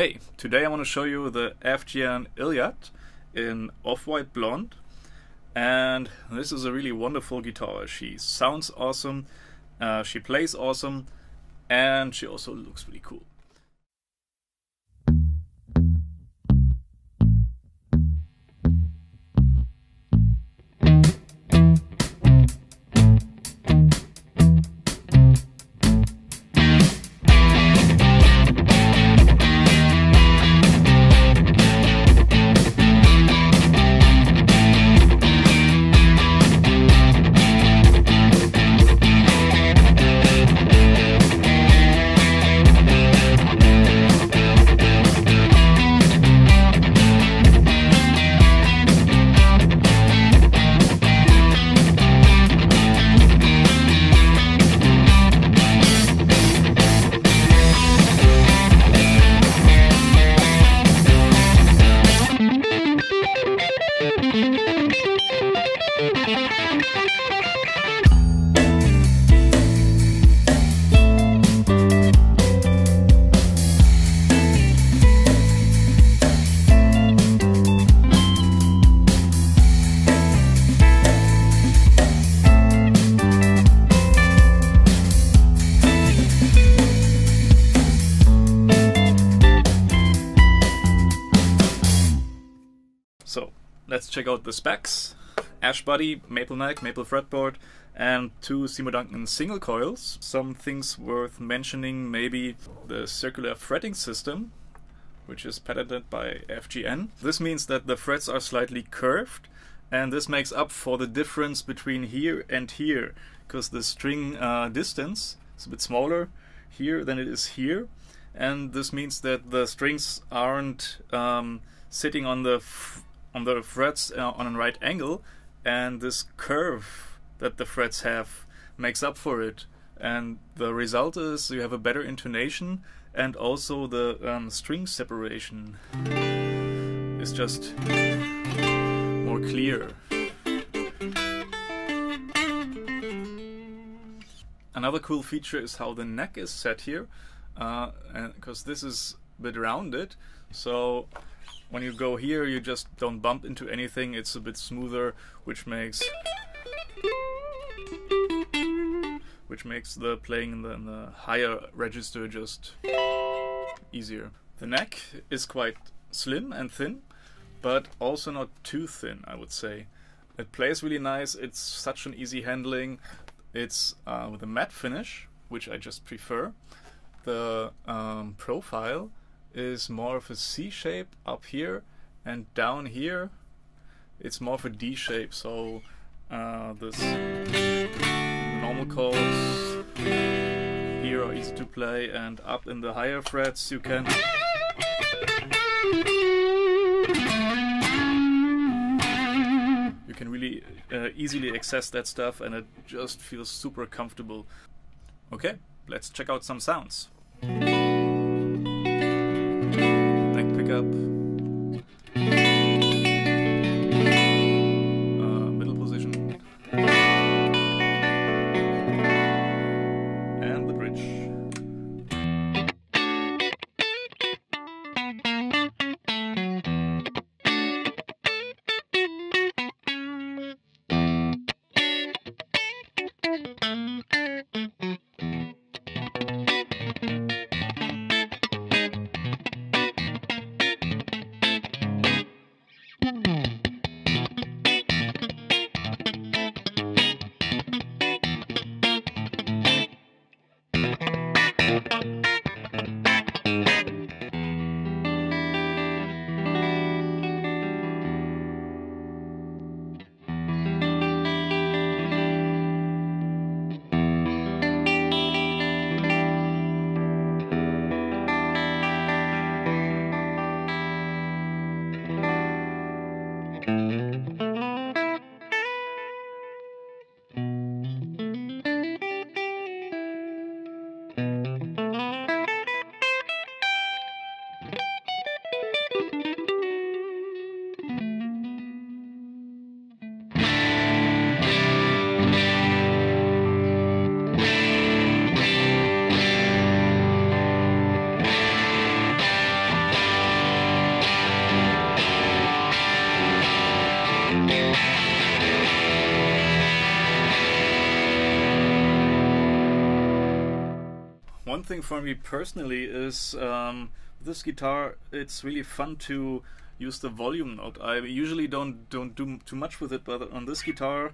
Hey, today I want to show you the Evgeyan Ilyat in Off-White Blonde, and this is a really wonderful guitar. She sounds awesome, she plays awesome, and she also looks really cool. So let's check out the specs. Ash body, maple neck, maple fretboard, and two Seymour Duncan single coils. Some things worth mentioning, maybe the circular fretting system, which is patented by Evgeyan. This means that the frets are slightly curved, and this makes up for the difference between here and here, because the string distance is a bit smaller here than it is here, and this means that the strings aren't sitting on the frets on a right angle, and this curve that the frets have makes up for it, and the result is you have a better intonation, and also the string separation is just more clear. Another cool feature is how the neck is set here, because this is a bit rounded, so when you go here, you just don't bump into anything. It's a bit smoother, which makes the playing in the higher register just easier. The neck is quite slim and thin, but also not too thin, I would say. It plays really nice. It's such an easy handling. It's with a matte finish, which I just prefer. The profile is more of a C shape up here, and down here it's more of a D shape, so this normal chords here are easy to play, and up in the higher frets you can really easily access that stuff, and it just feels super comfortable. Okay, let's check out some sounds. Up, middle position, and the bridge. One thing for me personally is this guitar, it's really fun to use the volume note. I usually don't do too much with it, but on this guitar